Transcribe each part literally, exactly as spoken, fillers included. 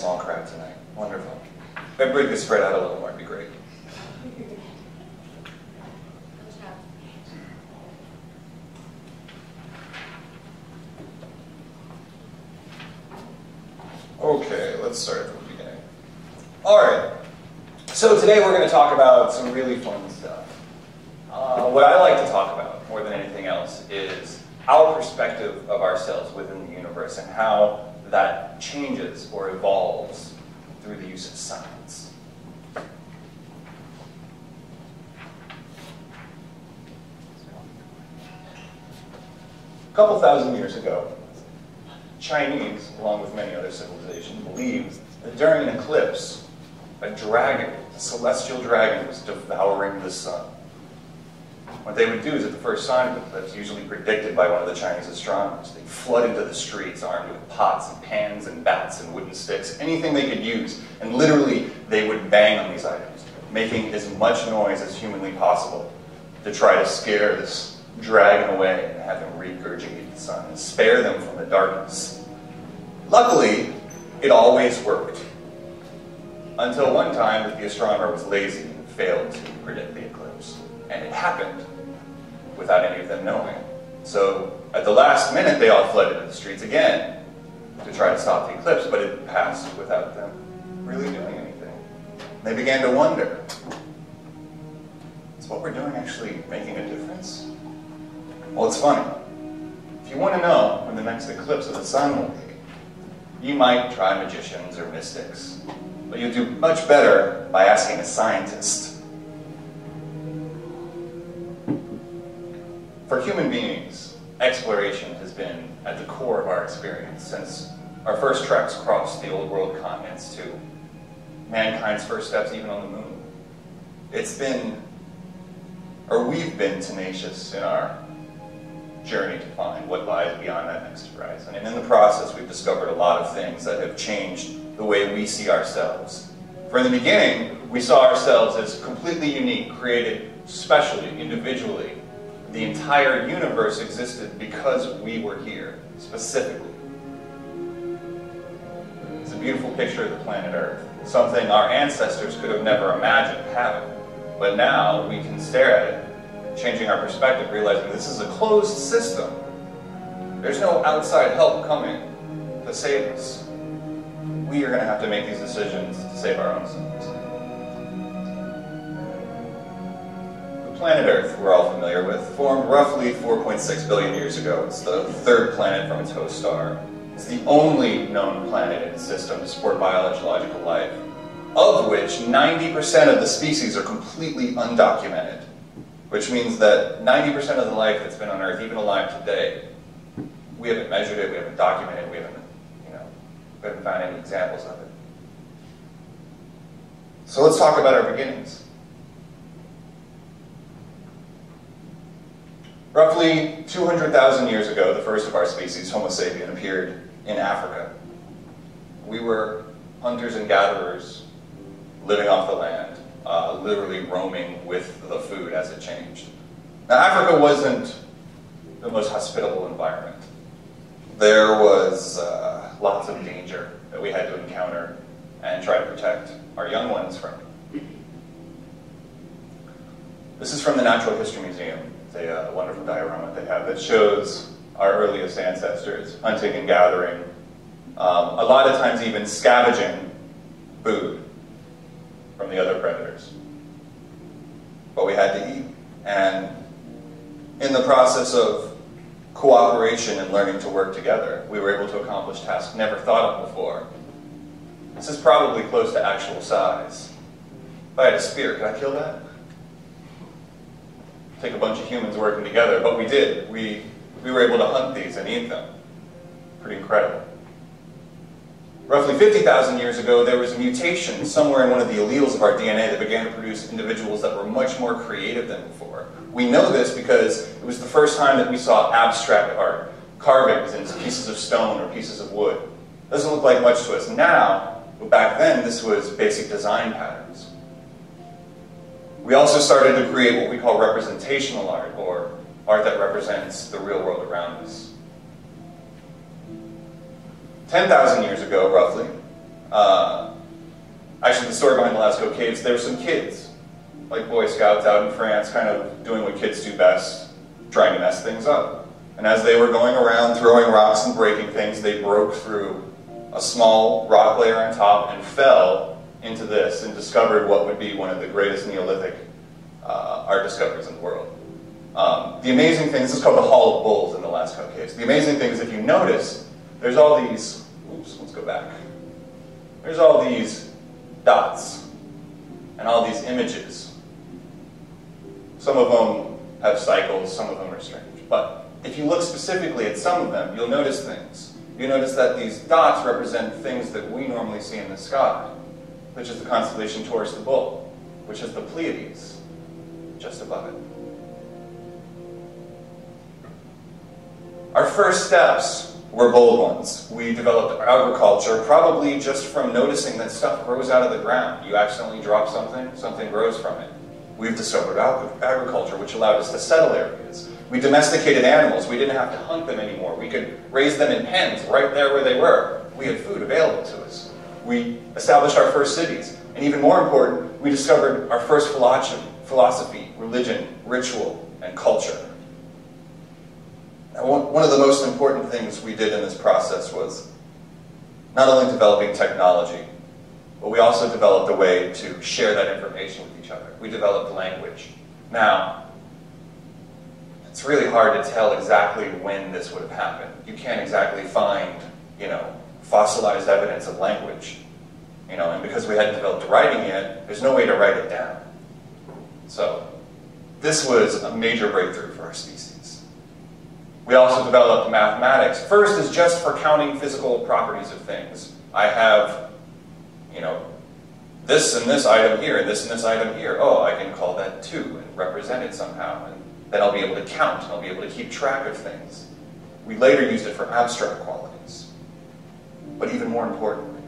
small crowd tonight. Wonderful. If everybody could spread out a little more, it'd be great. Okay, let's start from the beginning. Alright, so today we're going to talk about some really fun stuff. Uh, what I like to talk about, more than anything else, is our perspective of ourselves within the universe and how that changes or evolves through the use of science. A couple thousand years ago, Chinese, along with many other civilizations, believed that during an eclipse, a dragon, a celestial dragon, was devouring the sun. What they would do is, at the first sign of the eclipse, usually predicted by one of the Chinese astronomers, they'd flood into the streets armed with pots and pans and bats and wooden sticks, anything they could use, and literally they would bang on these items, making as much noise as humanly possible to try to scare this dragon away and have him regurgitate the sun and spare them from the darkness. Luckily, it always worked. Until one time that the astronomer was lazy and failed to predict the eclipse. And it happened without any of them knowing. So at the last minute, they all fled into the streets again to try to stop the eclipse, but it passed without them really doing anything. They began to wonder, is what we're doing actually making a difference? Well, it's funny. If you want to know when the next eclipse of the sun will be, you might try magicians or mystics, but you'll do much better by asking a scientist. For human beings, exploration has been at the core of our experience since our first treks crossed the Old World continents to mankind's first steps even on the moon. It's been, or we've been tenacious in our journey to find what lies beyond that next horizon. And in the process, we've discovered a lot of things that have changed the way we see ourselves. From the beginning, we saw ourselves as completely unique, created specially, individually. The entire universe existed because we were here, specifically. It's a beautiful picture of the planet Earth, something our ancestors could have never imagined having. But now we can stare at it, changing our perspective, realizing this is a closed system. There's no outside help coming to save us. We are going to have to make these decisions to save our own selves. The planet Earth, we're all familiar with, formed roughly four point six billion years ago. It's the third planet from its host star. It's the only known planet in its system to support biological life, of which ninety percent of the species are completely undocumented, which means that ninety percent of the life that's been on Earth, even alive today, we haven't measured it, we haven't documented it, we haven't, you know, we haven't found any examples of it. So let's talk about our beginnings. Roughly two hundred thousand years ago, the first of our species, Homo sapien, appeared in Africa. We were hunters and gatherers living off the land. Uh, literally roaming with the food as it changed. Now, Africa wasn't the most hospitable environment. There was uh, lots of danger that we had to encounter and try to protect our young ones from. This is from the Natural History Museum. It's a uh, wonderful diorama they have that shows our earliest ancestors hunting and gathering, um, a lot of times even scavenging food from the other predators. But we had to eat, and in the process of cooperation and learning to work together, we were able to accomplish tasks never thought of before. This is probably close to actual size. If I had a spear, could I kill that? Take a bunch of humans working together, but we did. We, we were able to hunt these and eat them. Pretty incredible. Roughly fifty thousand years ago, there was a mutation somewhere in one of the alleles of our D N A that began to produce individuals that were much more creative than before. We know this because it was the first time that we saw abstract art, carvings into pieces of stone or pieces of wood. It doesn't look like much to us now, but back then, this was basic design patterns. We also started to create what we call representational art, or art that represents the real world around us. ten thousand years ago, roughly, uh, the story behind the Lascaux Caves, there were some kids, like Boy Scouts out in France, kind of doing what kids do best, trying to mess things up. And as they were going around throwing rocks and breaking things, they broke through a small rock layer on top and fell into this and discovered what would be one of the greatest Neolithic uh, art discoveries in the world. Um, the amazing thing, this is called the Hall of Bulls in the Lascaux Caves. The amazing thing is, if you notice, there's all these, oops, let's go back. There's all these dots and all these images. Some of them have cycles, some of them are strange. But if you look specifically at some of them, you'll notice things. You notice that these dots represent things that we normally see in the sky, which is the constellation Taurus the Bull, which is the Pleiades, just above it. Our first steps were bold ones. We developed agriculture, probably just from noticing that stuff grows out of the ground. You accidentally drop something, something grows from it. We've discovered agriculture, which allowed us to settle areas. We domesticated animals. We didn't have to hunt them anymore. We could raise them in pens right there where they were. We had food available to us. We established our first cities. And even more important, we discovered our first philosophy, religion, ritual, and culture. One of the most important things we did in this process was not only developing technology, but we also developed a way to share that information with each other. We developed language. Now, it's really hard to tell exactly when this would have happened. You can't exactly find, you know, fossilized evidence of language. You know, and because we hadn't developed writing yet, there's no way to write it down. So, this was a major breakthrough for our species. We also developed mathematics. First is just for counting physical properties of things. I have, you know, this and this item here, and this and this item here. Oh, I can call that two and represent it somehow. And then I'll be able to count, and I'll be able to keep track of things. We later used it for abstract qualities. But even more importantly,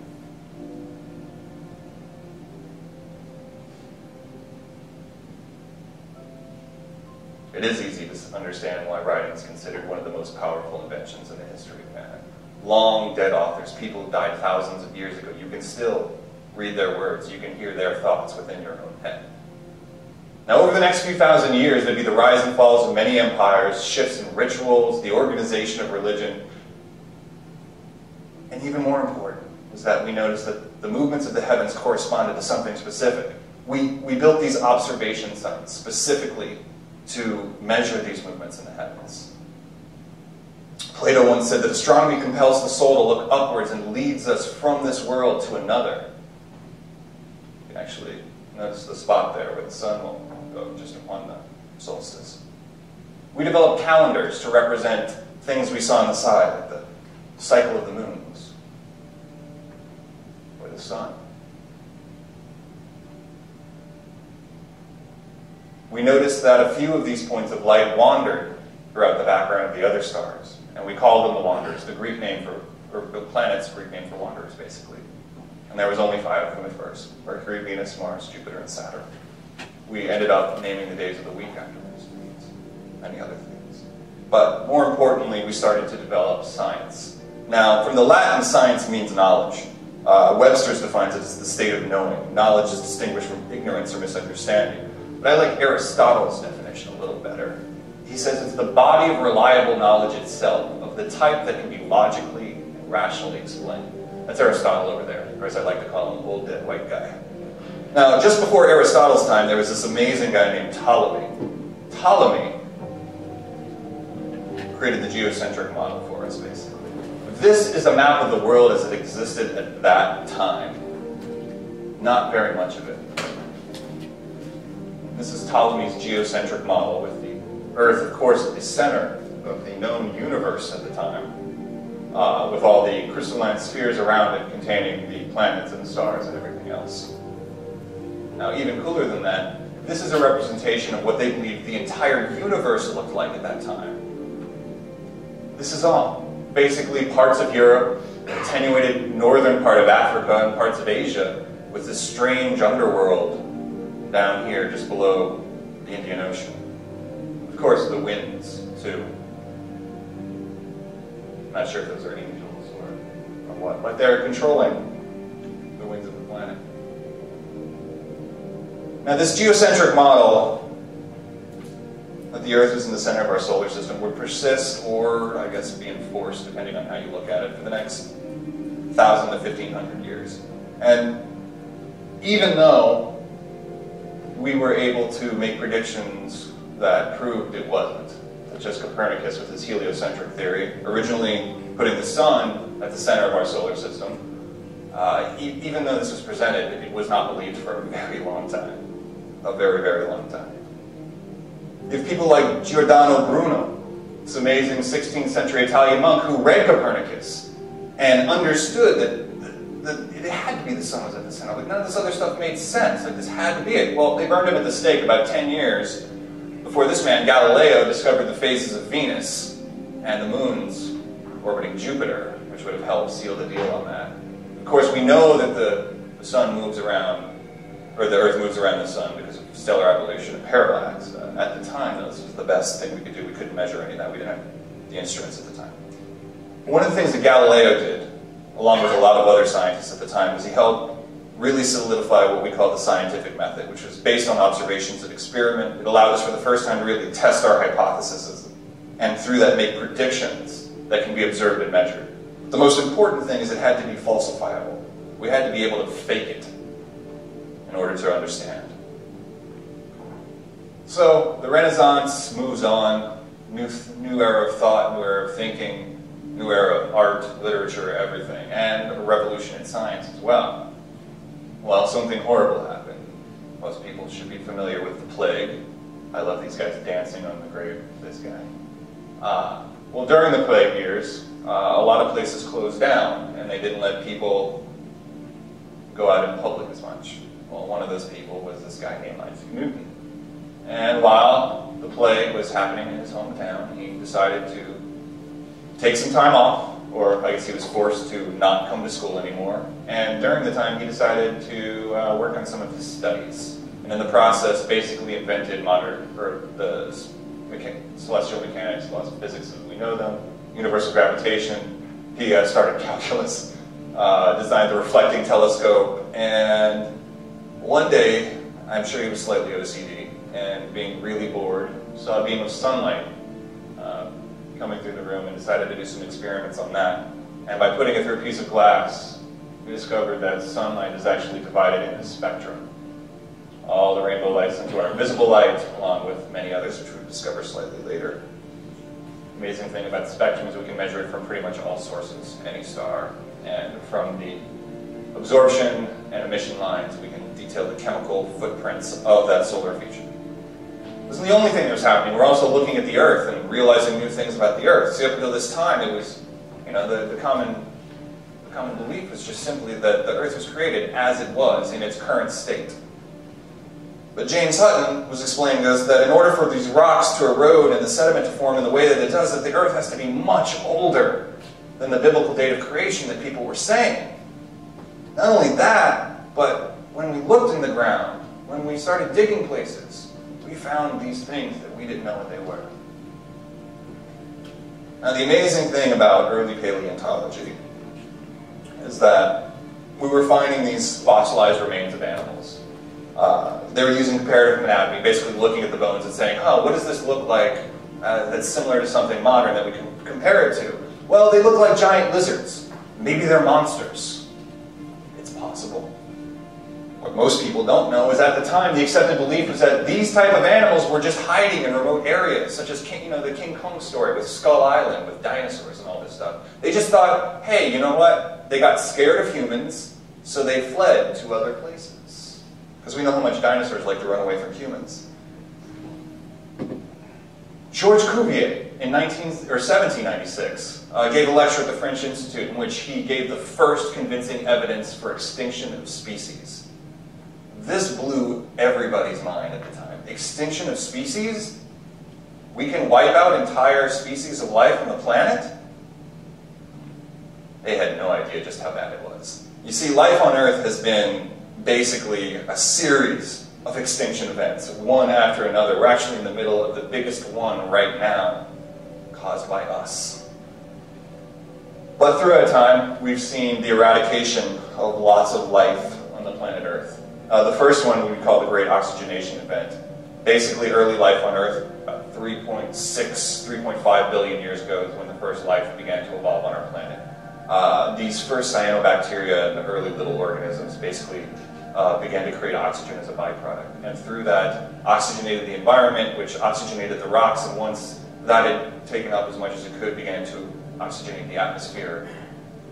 it is easy to understand why writing is considered one of the most powerful inventions in the history of man. Long dead authors, people who died thousands of years ago, you can still read their words, you can hear their thoughts within your own head. Now, over the next few thousand years, there'd be the rise and falls of many empires, shifts in rituals, the organization of religion. And even more important was that we noticed that the movements of the heavens corresponded to something specific. We, we built these observation sites specifically to measure these movements in the heavens. Plato once said that astronomy compels the soul to look upwards and leads us from this world to another. You can actually notice the spot there where the sun will go just upon the solstice. We developed calendars to represent things we saw on the side, like the cycle of the moons or the sun. We noticed that a few of these points of light wandered throughout the background of the other stars, and we called them the wanderers, the Greek name for, or the planet's Greek name for wanderers, basically. And there was only five of them at first: Mercury, Venus, Mars, Jupiter, and Saturn. We ended up naming the days of the week after those things, many other things. But more importantly, we started to develop science. Now, from the Latin, science means knowledge. Uh, Webster's defines it as the state of knowing. Knowledge is distinguished from ignorance or misunderstanding. But I like Aristotle's definition a little better. He says it's the body of reliable knowledge itself, of the type that can be logically and rationally explained. That's Aristotle over there, or as I like to call him, old dead white guy. Now, just before Aristotle's time, there was this amazing guy named Ptolemy. Ptolemy created the geocentric model for us, basically. This is a map of the world as it existed at that time. Not very much of it. This is Ptolemy's geocentric model, with the Earth, of course, at the center of the known universe at the time, uh, with all the crystalline spheres around it containing the planets and the stars and everything else. Now, even cooler than that, this is a representation of what they believed the entire universe looked like at that time. This is all. Basically, parts of Europe, the attenuated northern part of Africa, and parts of Asia, with this strange underworld down here, just below the Indian Ocean. Of course, the winds, too. I'm not sure if those are angels or, or what, but they're controlling the winds of the planet. Now, this geocentric model that the Earth is in the center of our solar system would persist, or I guess be enforced, depending on how you look at it, for the next thousand to fifteen hundred years. And even though we were able to make predictions that proved it wasn't, such as Copernicus with his heliocentric theory, originally putting the sun at the center of our solar system, uh, e even though this was presented, it was not believed for a very long time, a very, very long time. If people like Giordano Bruno, this amazing sixteenth century Italian monk who read Copernicus and understood that the, the, it had to be the sun was at the center, like none of this other stuff made sense, like this had to be it. Well, they burned him at the stake about ten years before this man, Galileo, discovered the phases of Venus and the moons orbiting Jupiter, which would have helped seal the deal on that. Of course, we know that the, the sun moves around, or the Earth moves around the sun because of stellar evolution and parallax. Uh, at the time, though, this was the best thing we could do. We couldn't measure any of that. We didn't have the instruments at the time. One of the things that Galileo did, along with a lot of other scientists at the time, was he helped really solidify what we call the scientific method, which was based on observations and experiment. It allowed us for the first time to really test our hypotheses, and through that make predictions that can be observed and measured. The most important thing is it had to be falsifiable. We had to be able to fake it in order to understand. So the Renaissance moves on, new, new era of thought, new era of thinking, new era of art, literature, everything, and a revolution in science as well. Well, something horrible happened. Most people should be familiar with the plague. I love these guys dancing on the grave of this guy. Uh, well, during the plague years, uh, a lot of places closed down, and they didn't let people go out in public as much. Well, one of those people was this guy named Isaac Newton. And while the plague was happening in his hometown, he decided to take some time off, or I guess he was forced to not come to school anymore. And during the time, he decided to uh, work on some of his studies. And in the process, basically invented modern, or the mecha celestial mechanics, laws of physics as we know them, universal gravitation. He uh, started calculus, uh, designed the reflecting telescope, and one day, I'm sure he was slightly O C D, and being really bored, saw a beam of sunlight uh, coming through the room and decided to do some experiments on that. And by putting it through a piece of glass, we discovered that sunlight is actually divided into spectrum. All the rainbow lights into our invisible light, along with many others, which we'll discover slightly later. The amazing thing about the spectrum is we can measure it from pretty much all sources, any star. And from the absorption and emission lines, we can detail the chemical footprints of that solar feature. This isn't the only thing that was happening. We're also looking at the Earth and realizing new things about the Earth. See, up until this time, it was, you know, the, the, common, the common belief was just simply that the Earth was created as it was in its current state. But James Hutton was explaining to us that in order for these rocks to erode and the sediment to form in the way that it does, that the Earth has to be much older than the biblical date of creation that people were saying. Not only that, but when we looked in the ground, when we started digging places, we found these things that we didn't know what they were. Now, the amazing thing about early paleontology is that we were finding these fossilized remains of animals. Uh, they were using comparative anatomy, basically looking at the bones and saying, oh, what does this look like uh, that's similar to something modern that we can compare it to? Well, they look like giant lizards. Maybe they're monsters. It's possible. What most people don't know is at the time the accepted belief was that these type of animals were just hiding in remote areas, such as King, you know, the King Kong story with Skull Island, with dinosaurs and all this stuff. They just thought, hey, you know what? They got scared of humans, so they fled to other places. Because we know how much dinosaurs like to run away from humans. Georges Cuvier, in seventeen ninety-six, uh, gave a lecture at the French Institute in which he gave the first convincing evidence for extinction of species. This blew everybody's mind at the time. Extinction of species? We can wipe out entire species of life on the planet? They had no idea just how bad it was. You see, life on Earth has been basically a series of extinction events, one after another. We're actually in the middle of the biggest one right now, caused by us. But throughout time, we've seen the eradication of lots of life on the planet Earth. Uh, the first one we call the Great Oxygenation Event. Basically, early life on Earth, about three point six, three point five billion years ago is when the first life began to evolve on our planet. Uh, these first cyanobacteria and the early little organisms basically uh, began to create oxygen as a byproduct. And through that, oxygenated the environment, which oxygenated the rocks, and once that had taken up as much as it could, began to oxygenate the atmosphere.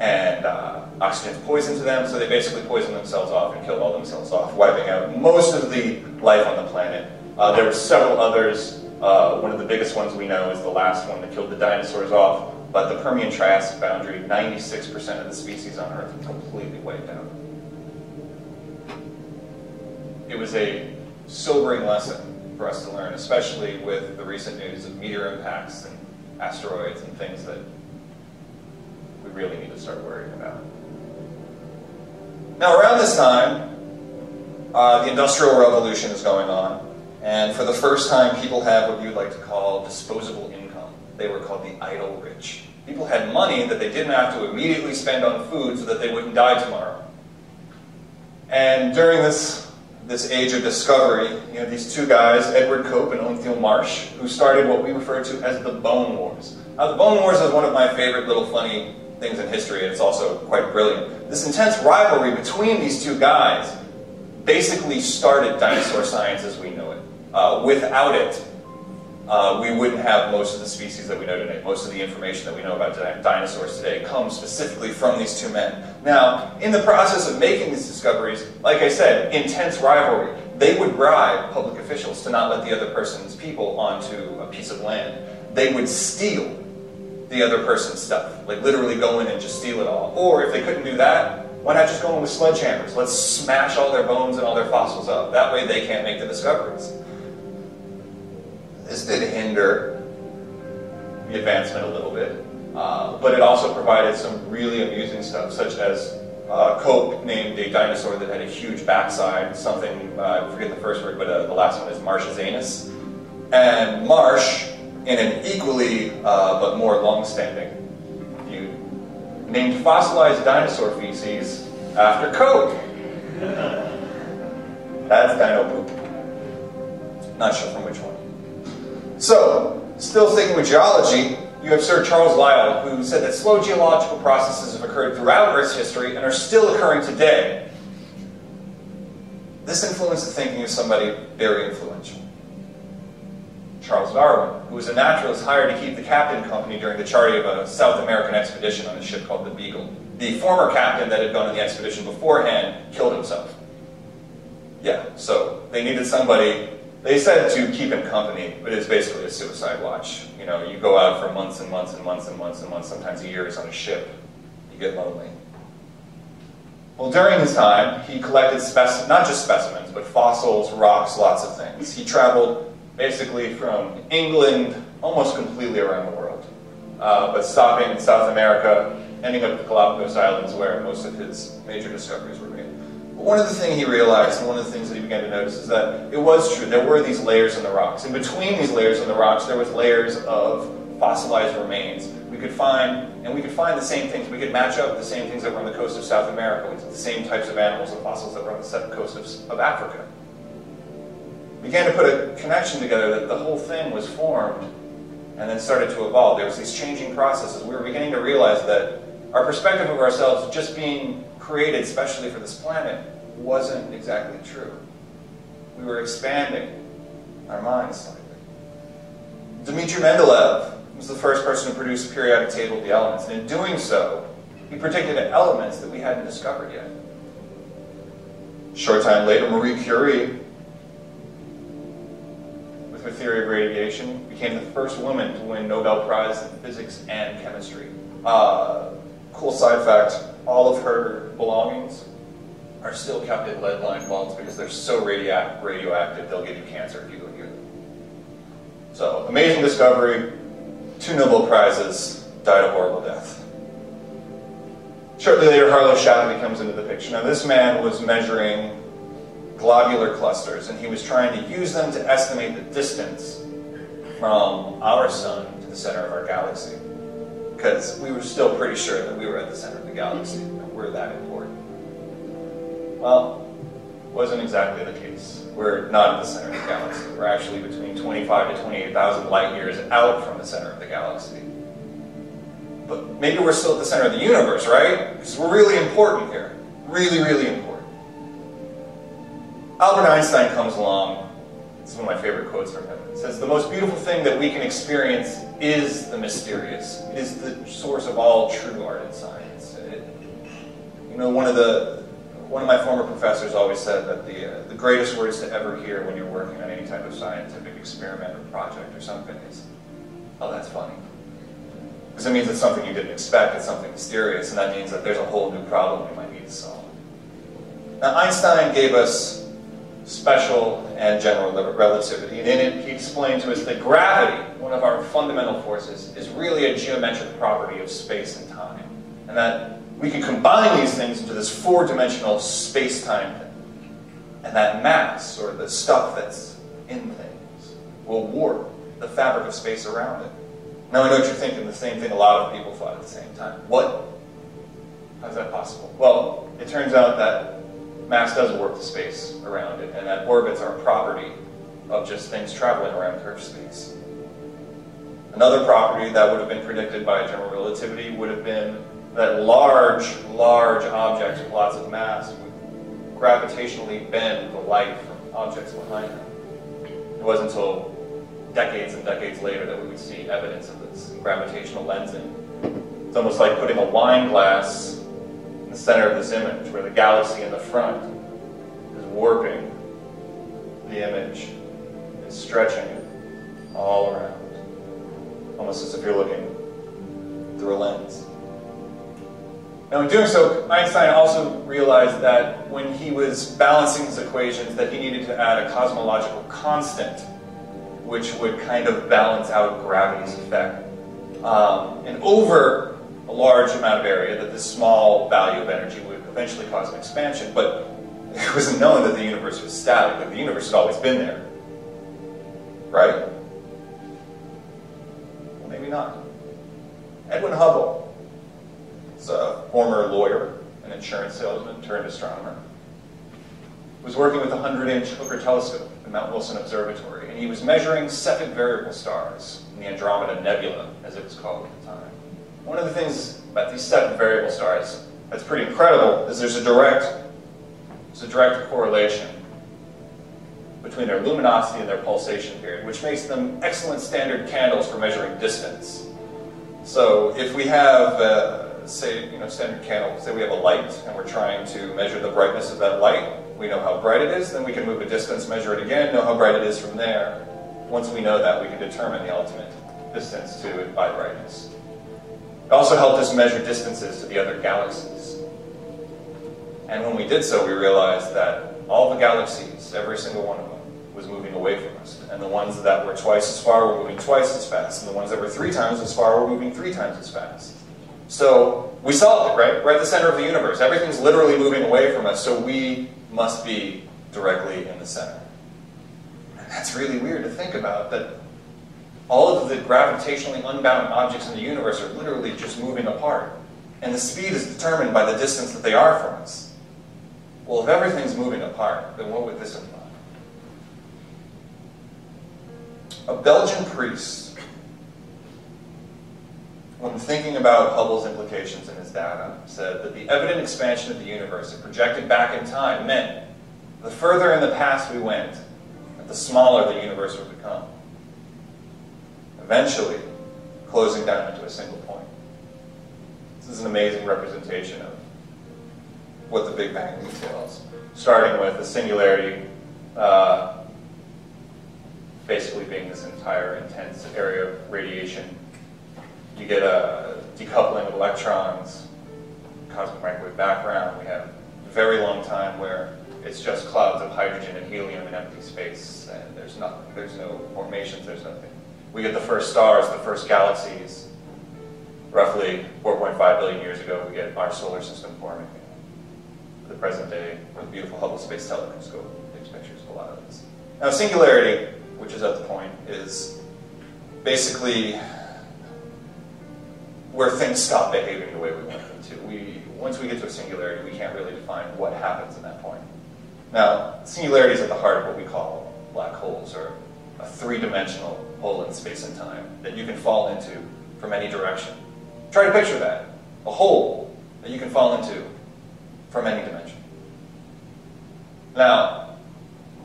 And uh, oxygen's poison to them, so they basically poisoned themselves off and killed all themselves off, wiping out most of the life on the planet. Uh, there were several others. Uh, one of the biggest ones we know is the last one that killed the dinosaurs off, but the Permian-Triassic boundary, ninety-six percent of the species on Earth completely wiped out. It was a sobering lesson for us to learn, especially with the recent news of meteor impacts and asteroids and things that we really need to start worrying about. Now, around this time, uh, the Industrial Revolution is going on, and for the first time, people have what you'd like to call disposable income. They were called the idle rich. People had money that they didn't have to immediately spend on food so that they wouldn't die tomorrow. And during this, this age of discovery, you know, these two guys, Edward Cope and Othniel Marsh, who started what we refer to as the Bone Wars. Now, the Bone Wars is one of my favorite little funny things in history, and it's also quite brilliant. This intense rivalry between these two guys basically started dinosaur science as we know it. Uh, without it, uh, we wouldn't have most of the species that we know today. Most of the information that we know about di dinosaurs today comes specifically from these two men. Now, in the process of making these discoveries, like I said, intense rivalry. They would bribe public officials to not let the other person's people onto a piece of land. They would steal the other person's stuff, like literally go in and just steal it all. Or if they couldn't do that, why not just go in with sledgehammers? Let's smash all their bones and all their fossils up. That way they can't make the discoveries. This did hinder the advancement a little bit, uh, but it also provided some really amusing stuff, such as uh, Cope named a dinosaur that had a huge backside, something, uh, I forget the first word, but uh, the last one is Marsh's anus. And Marsh, in an equally uh, but more long-standing feud, named fossilized dinosaur feces after Cope. That's dino poop. Not sure from which one. So, still sticking with geology, you have Sir Charles Lyell, who said that slow geological processes have occurred throughout Earth's history and are still occurring today. This influenced the thinking of somebody very influential. Charles Darwin, who was a naturalist hired to keep the captain company during the charting of a South American expedition on a ship called the Beagle. The former captain that had gone on the expedition beforehand killed himself. Yeah, so they needed somebody, they said to keep him company, but it's basically a suicide watch. You know, you go out for months and months and months and months and months, sometimes years on a ship. You get lonely. Well, during his time, he collected speci- not just specimens, but fossils, rocks, lots of things. He traveled basically from England, almost completely around the world, uh, but stopping in South America, ending up at the Galapagos Islands where most of his major discoveries were made. But one of the things he realized, and one of the things that he began to notice, is that it was true, there were these layers in the rocks. And between these layers in the rocks, there was layers of fossilized remains. We could find, and we could find the same things, we could match up the same things that were on the coast of South America with the same types of animals and fossils that were on the coast of, of Africa. Began to put a connection together that the whole thing was formed and then started to evolve. There was these changing processes. We were beginning to realize that our perspective of ourselves just being created specially for this planet wasn't exactly true. We were expanding our minds slightly. Dmitri Mendeleev was the first person to produce a periodic table of the elements, and in doing so, he predicted elements that we hadn't discovered yet. A short time later, Marie Curie, her theory of radiation, became the first woman to win Nobel Prize in physics and chemistry. Uh, cool side fact, all of her belongings are still kept in lead-lined vaults because they're so radioact radioactive they'll give you cancer if you go near them. So, amazing discovery, two Nobel Prizes, died a horrible death. Shortly later, Harlow Shapley comes into the picture. Now, this man was measuring globular clusters, and he was trying to use them to estimate the distance from our sun to the center of our galaxy, because we were still pretty sure that we were at the center of the galaxy, and we're that important. Well, wasn't exactly the case. We're not at the center of the galaxy. We're actually between twenty-five to twenty-eight thousand light years out from the center of the galaxy. But maybe we're still at the center of the universe, right? Because we're really important here. Really, really important. Albert Einstein comes along. It's one of my favorite quotes from him. It says, "The most beautiful thing that we can experience is the mysterious. It is the source of all true art and science." It, you know, one of the one of my former professors always said that the uh, the greatest words to ever hear when you're working on any type of scientific experiment or project or something is, "Oh, that's funny." Because it means it's something you didn't expect, it's something mysterious, and that means that there's a whole new problem we might need to solve. Now, Einstein gave us special and general relativity, and in it he explained to us that gravity, one of our fundamental forces, is really a geometric property of space and time, and that we can combine these things into this four-dimensional space-time thing, and that mass, or the stuff that's in things, will warp the fabric of space around it. Now I know what you're thinking, the same thing a lot of people thought at the same time. What? How's that possible? Well, it turns out that mass does warp the space around it, and that orbits are a property of just things traveling around curved space. Another property that would have been predicted by general relativity would have been that large, large objects with lots of mass would gravitationally bend the light from objects behind them. It wasn't until decades and decades later that we would see evidence of this gravitational lensing. It's almost like putting a wine glass in the center of this image, where the galaxy in the front is warping the image and stretching it all around, almost as if you're looking through a lens. Now in doing so, Einstein also realized that when he was balancing his equations, that he needed to add a cosmological constant which would kind of balance out gravity's effect. Um, and over a large amount of area, that this small value of energy would eventually cause an expansion, but it wasn't known that the universe was static, that the universe had always been there. Right? Well, maybe not. Edwin Hubble is a former lawyer, an insurance salesman turned astronomer, was working with a hundred-inch Hooker telescope at Mount Wilson Observatory, and he was measuring second variable stars in the Andromeda Nebula, as it was called at the time. One of the things about these second variable stars that's pretty incredible is there's a direct, there's a direct correlation between their luminosity and their pulsation period, which makes them excellent standard candles for measuring distance. So if we have uh, say, you know, standard candle, say we have a light and we're trying to measure the brightness of that light, we know how bright it is, then we can move a distance, measure it again, know how bright it is from there. Once we know that, we can determine the ultimate distance to it by brightness. It also helped us measure distances to the other galaxies. And when we did so, we realized that all the galaxies, every single one of them, was moving away from us. And the ones that were twice as far were moving twice as fast, and the ones that were three times as far were moving three times as fast. So we solved it, right? We're at the center of the universe. Everything's literally moving away from us, so we must be directly in the center. And that's really weird to think about, that all of the gravitationally unbound objects in the universe are literally just moving apart. And the speed is determined by the distance that they are from us. Well, if everything's moving apart, then what would this imply? A Belgian priest, when thinking about Hubble's implications in his data, said that the evident expansion of the universe, if projected back in time, meant the further in the past we went, that the smaller the universe would become, eventually closing down into a single point. This is an amazing representation of what the Big Bang entails, starting with the singularity uh, basically being this entire intense area of radiation. You get a decoupling of electrons, cosmic microwave background. We have a very long time where it's just clouds of hydrogen and helium in empty space, and there's nothing. There's no formations, there's nothing. We get the first stars, the first galaxies. Roughly four point five billion years ago, we get our solar system forming. The present day, with the beautiful Hubble Space Telescope takes pictures of a lot of this. Now, singularity, which is at the point, is basically where things stop behaving the way we want them to. We, once we get to a singularity, we can't really define what happens in that point. Now, singularity is at the heart of what we call black holes, or a three-dimensional hole in space and time that you can fall into from any direction. Try to picture that, a hole that you can fall into from any dimension. Now,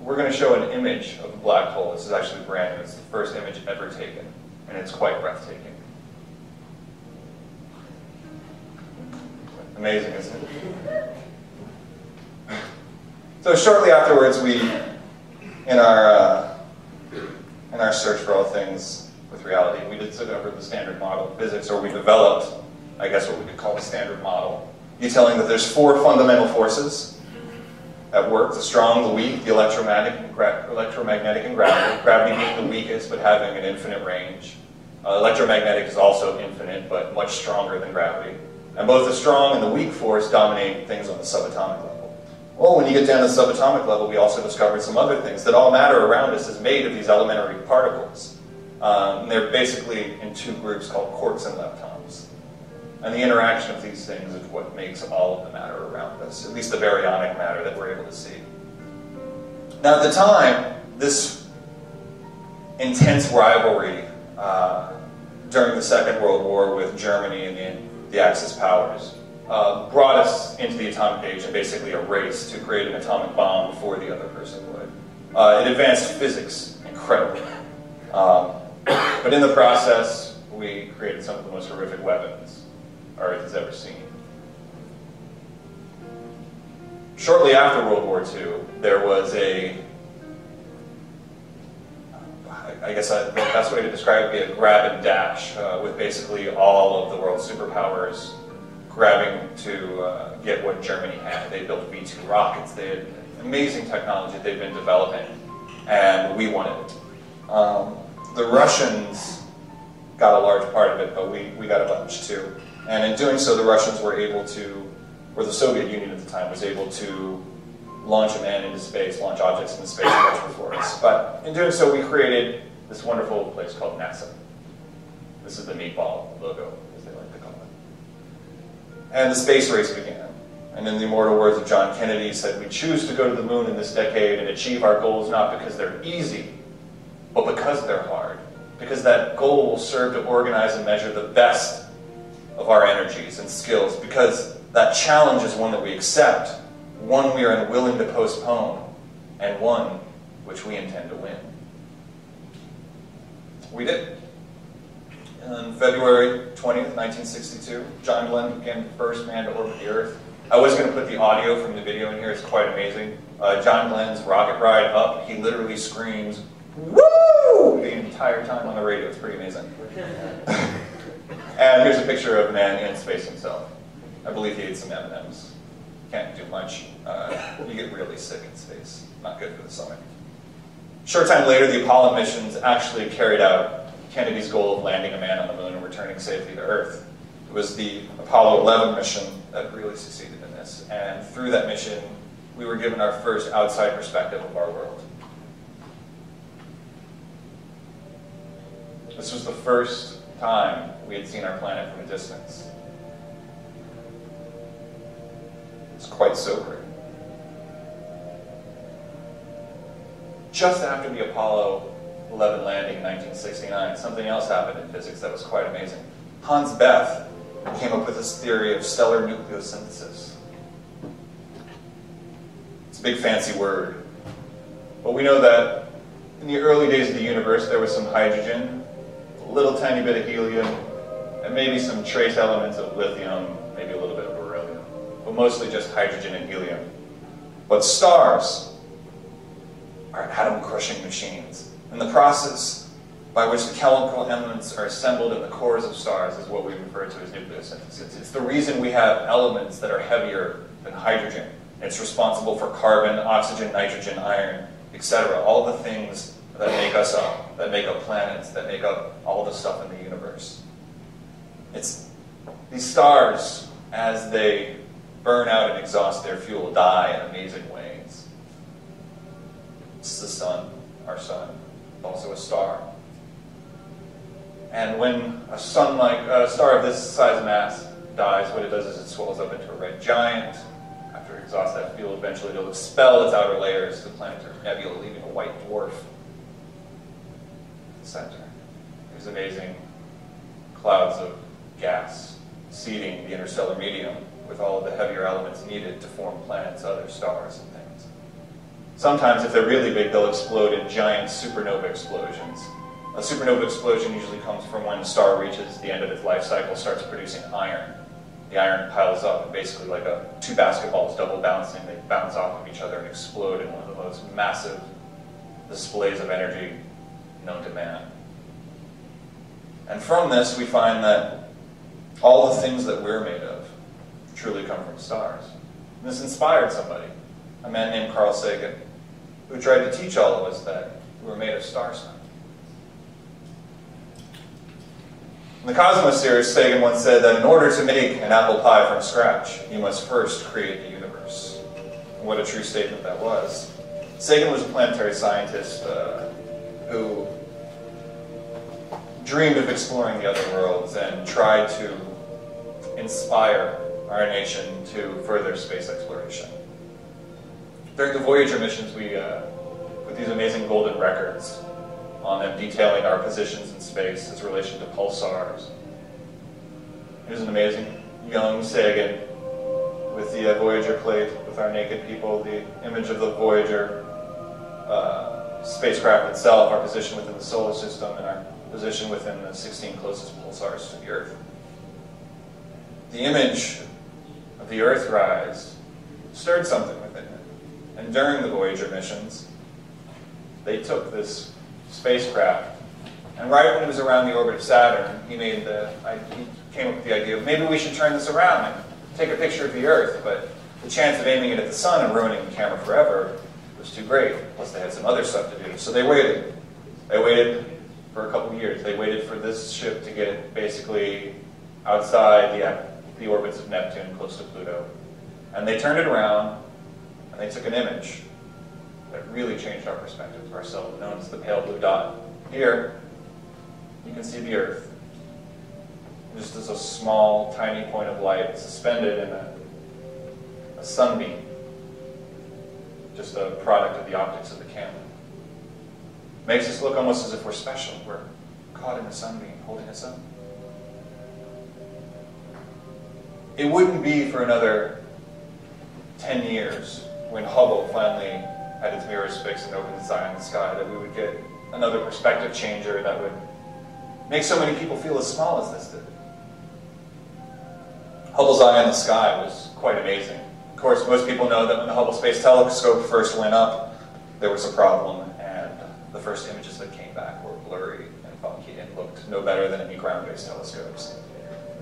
we're going to show an image of a black hole. This is actually brand new. It's the first image ever taken, and it's quite breathtaking. Amazing, isn't it? So shortly afterwards, we, in our, uh, in our search for all things with reality, we discovered the standard model of physics, or we developed, I guess, what we could call the standard model, detailing that there's four fundamental forces at work: the strong, the weak, the electromagnetic, and gra electromagnetic, and gravity. Gravity being the weakest, but having an infinite range. Uh, electromagnetic is also infinite, but much stronger than gravity. And both the strong and the weak force dominate things on the subatomic level. Well, when you get down to the subatomic level, we also discovered some other things, that all matter around us is made of these elementary particles. Um, and they're basically in two groups called quarks and leptons. And the interaction of these things is what makes all of the matter around us, at least the baryonic matter that we're able to see. Now, at the time, this intense rivalry uh, during the Second World War with Germany and the the Axis powers uh, brought us into the atomic age, and basically a race to create an atomic bomb before the other person would. Uh, it advanced physics incredibly. Um, but in the process, we created some of the most horrific weapons Earth has ever seen. Shortly after World War Two, there was a, I guess the best way to describe it would be a grab and dash, uh, with basically all of the world's superpowers grabbing to uh, get what Germany had. They built V two rockets, they had amazing technology they'd been developing, and we wanted it. Um, the Russians got a large part of it, but we, we got a bunch too. And in doing so, the Russians were able to, or the Soviet Union at the time, was able to launch a man into space, launch objects into space much before us. But in doing so, we created this wonderful place called NASA. This is the meatball logo, as they like to call it. And the space race began. And in the immortal words of John Kennedy, he said, "We choose to go to the moon in this decade and achieve our goals not because they're easy, but because they're hard. Because that goal will serve to organize and measure the best of our energies and skills. Because that challenge is one that we accept, one we are unwilling to postpone, and one which we intend to win." We did. On February twentieth, nineteen sixty-two, John Glenn became the first man to orbit the Earth. I was going to put the audio from the video in here. It's quite amazing. Uh, John Glenn's rocket ride up, he literally screams, "Woo!" the entire time on the radio. It's pretty amazing. And here's a picture of man in space himself. I believe he ate some M and M's. Can't do much. Uh, you get really sick in space. Not good for the stomach. Short time later, the Apollo missions actually carried out Kennedy's goal of landing a man on the moon and returning safely to Earth. It was the Apollo eleven mission that really succeeded in this. And through that mission, we were given our first outside perspective of our world. This was the first time we had seen our planet from a distance. It's quite sobering. Just after the Apollo eleven landing in nineteen sixty-nine, something else happened in physics that was quite amazing. Hans Bethe came up with this theory of stellar nucleosynthesis. It's a big fancy word. But we know that in the early days of the universe, there was some hydrogen, a little tiny bit of helium, and maybe some trace elements of lithium, maybe a little bit of beryllium, but mostly just hydrogen and helium. But stars are atom-crushing machines. And the process by which the chemical elements are assembled in the cores of stars is what we refer to as nucleosynthesis. It's the reason we have elements that are heavier than hydrogen. It's responsible for carbon, oxygen, nitrogen, iron, et cetera. All the things that make us up, that make up planets, that make up all the stuff in the universe. It's these stars, as they burn out and exhaust their fuel, die in amazing ways. It's the sun, our sun, also a star. And when a sun like a star of this size mass dies, what it does is it swells up into a red giant after exhaustion. exhaust that fuel eventually to expel its outer layers to the planetary nebula, leaving a white dwarf in the center. There's amazing clouds of gas seeding the interstellar medium with all of the heavier elements needed to form planets, other stars, and things. Sometimes, if they're really big, they'll explode in giant supernova explosions. A supernova explosion usually comes from when a star reaches the end of its life cycle, starts producing iron. The iron piles up, and basically like a, two basketballs double bouncing, they bounce off of each other and explode in one of the most massive displays of energy known to man. And from this, we find that all the things that we're made of truly come from stars. And this inspired somebody, a man named Carl Sagan, who tried to teach all of us that we were made of star stuff. In the Cosmos series, Sagan once said that in order to make an apple pie from scratch, you must first create the universe. And what a true statement that was. Sagan was a planetary scientist uh, who dreamed of exploring the other worlds and tried to inspire our nation to further space exploration. During the Voyager missions, we uh, put these amazing golden records on them detailing our positions in space as relation to pulsars. Here's an amazing young Sagan with the uh, Voyager plate, with our naked people, the image of the Voyager uh, spacecraft itself, our position within the solar system, and our position within the sixteen closest pulsars to the Earth. The image of the Earthrise stirred something within it. And during the Voyager missions, they took this spacecraft, and right when it was around the orbit of Saturn, he made the he came up with the idea of maybe we should turn this around and take a picture of the Earth, but the chance of aiming it at the sun and ruining the camera forever was too great, plus they had some other stuff to do. So they waited. They waited for a couple of years. They waited for this ship to get basically outside the, the orbits of Neptune, close to Pluto. And they turned it around, and they took an image that really changed our perspective of ourselves, known as the Pale Blue Dot. Here, you can see the Earth, just as a small, tiny point of light suspended in a, a sunbeam, just a product of the optics of the camera. Makes us look almost as if we're special. We're caught in a sunbeam, holding us up. It wouldn't be for another ten years, when Hubble finally had its mirrors fixed and opened its eye in the sky, that we would get another perspective changer that would make so many people feel as small as this did. Hubble's eye in the sky was quite amazing. Of course, most people know that when the Hubble Space Telescope first went up, there was a problem, and the first images that came back were blurry and funky and looked no better than any ground-based telescopes.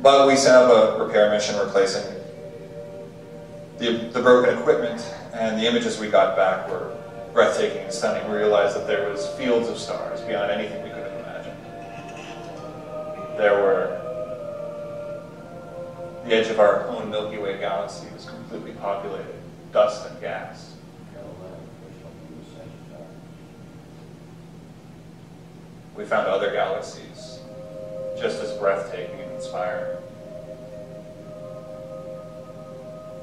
But we sent up a repair mission replacing The, the broken equipment, and the images we got back were breathtaking and stunning. We realized that there was fields of stars beyond anything we could have imagined. There were... The edge of our own Milky Way galaxy was completely populated, dust and gas. We found other galaxies just as breathtaking and inspiring.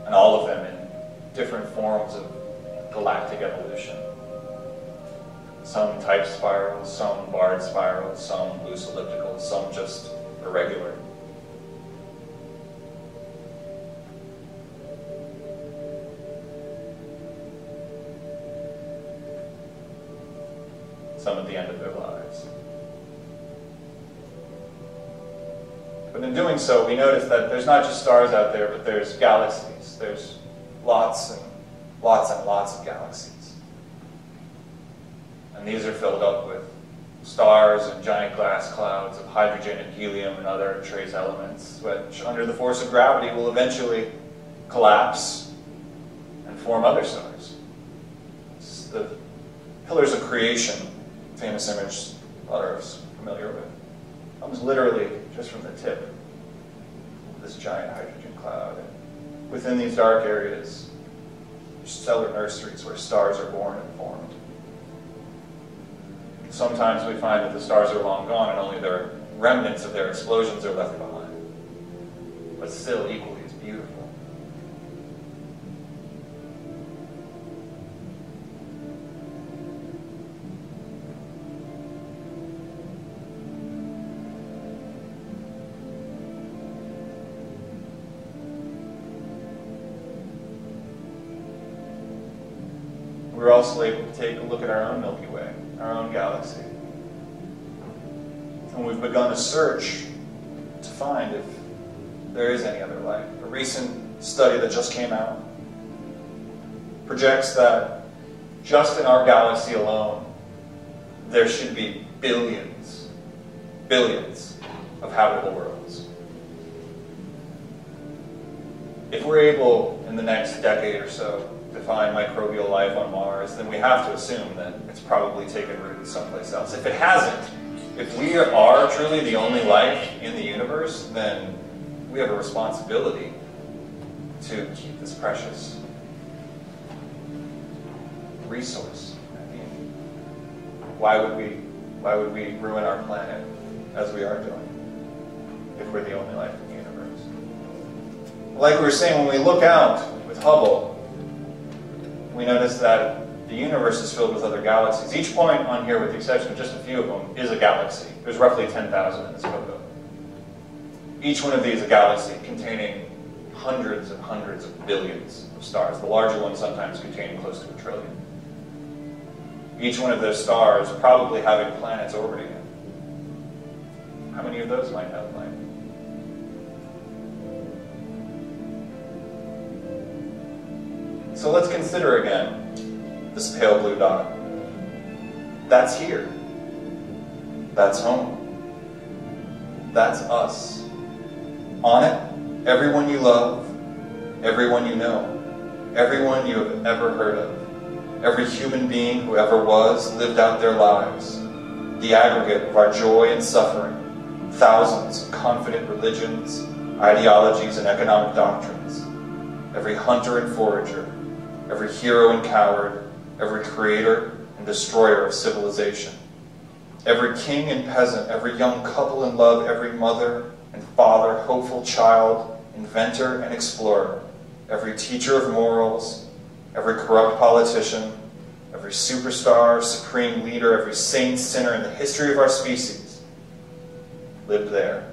And all of them in different forms of galactic evolution. Some type spirals, some barred spirals, some loose ellipticals, some just irregular. Some at the end of their lives. But in doing so, we notice that there's not just stars out there, but there's galaxies. There's lots and lots and lots of galaxies. And these are filled up with stars and giant glass clouds of hydrogen and helium and other trace elements, which under the force of gravity will eventually collapse and form other stars. It's the pillars of creation, famous image a lot of us are familiar with. Comes literally just from the tip of this giant hydrogen cloud. And within these dark areas, stellar nurseries where stars are born and formed. Sometimes we find that the stars are long gone and only their remnants of their explosions are left behind. But still equally as beautiful. we were also able to take a look at our own Milky Way, our own galaxy. And we've begun a search to find if there is any other life. A recent study that just came out projects that just in our galaxy alone, there should be billions, billions of habitable worlds. If we're able in the next decade or so to find microbial life on Mars, then we have to assume that it's probably taken root someplace else. If it hasn't, if we are truly the only life in the universe, then we have a responsibility to keep this precious resource. I mean, why would we, why would we ruin our planet as we are doing if we're the only life in the universe? Like we were saying, when we look out with Hubble, we notice that the universe is filled with other galaxies. Each point on here, with the exception of just a few of them, is a galaxy. There's roughly ten thousand in this photo. Each one of these is a galaxy containing hundreds and hundreds of billions of stars. The larger ones sometimes contain close to a trillion. Each one of those stars probably having planets orbiting it. How many of those might have life? So let's consider again this pale blue dot. That's here. That's home. That's us. On it, everyone you love, everyone you know, everyone you have ever heard of, every human being who ever was, lived out their lives, the aggregate of our joy and suffering, thousands of confident religions, ideologies, and economic doctrines, every hunter and forager, every hero and coward, every creator and destroyer of civilization, every king and peasant, every young couple in love, every mother and father, hopeful child, inventor and explorer, every teacher of morals, every corrupt politician, every superstar, supreme leader, every saint, sinner in the history of our species, lived there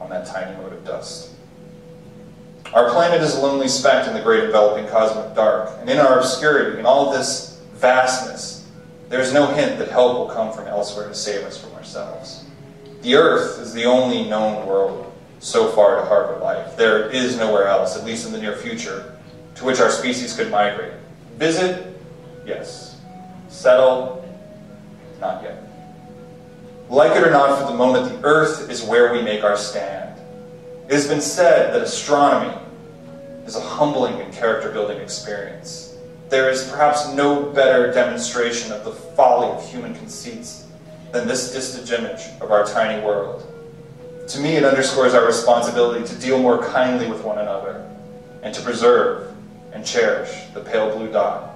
on that tiny mote of dust. Our planet is a lonely speck in the great enveloping cosmic dark, and in our obscurity, in all this vastness, there is no hint that help will come from elsewhere to save us from ourselves. The Earth is the only known world so far to harbor life. There is nowhere else, at least in the near future, to which our species could migrate. Visit? Yes. Settle? Not yet. Like it or not, for the moment, the Earth is where we make our stand. It has been said that astronomy is a humbling and character-building experience. There is perhaps no better demonstration of the folly of human conceits than this distant image of our tiny world. To me, it underscores our responsibility to deal more kindly with one another and to preserve and cherish the pale blue dot,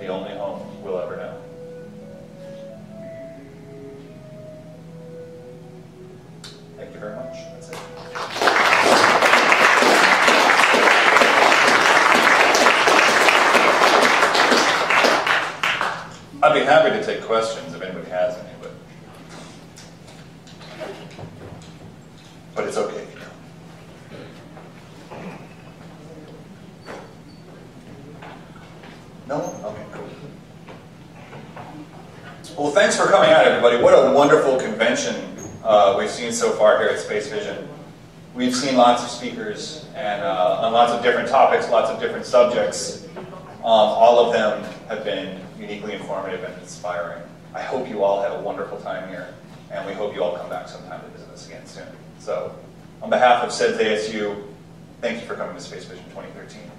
the only home we'll ever know. Thank you very much. That's it. I'd be happy to take questions if anybody has any, but, but it's okay. No one? Okay, cool. Well, thanks for coming out, everybody. What a wonderful convention Uh, we've seen so far here at Space Vision. We've seen lots of speakers and uh, on lots of different topics, lots of different subjects. Um, all of them have been uniquely informative and inspiring. I hope you all had a wonderful time here, and we hope you all come back sometime to visit us again soon. So, on behalf of S E D S A S U, thank you for coming to Space Vision twenty thirteen.